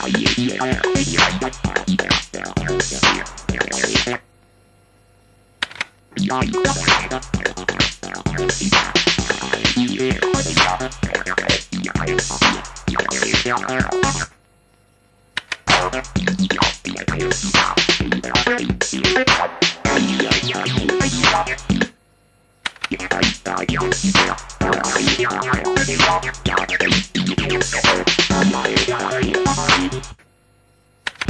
Kalangatal,